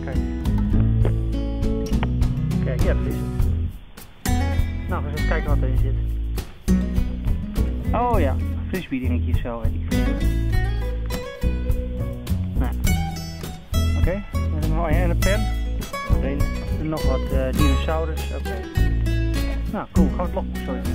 kijk. Kijk, ja precies. Nou, we zullen kijken wat erin zit. Oh ja, frisbee dingetjes zo, weet ik. Nou. Oké, oh ja, en een pen. En nog wat dinosaurus. Oké. Nou, cool, gaan we het logboek zo even doen.